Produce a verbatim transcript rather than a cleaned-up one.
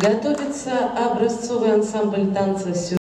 Готовится образцовый ансамбль танца «Сюрприз».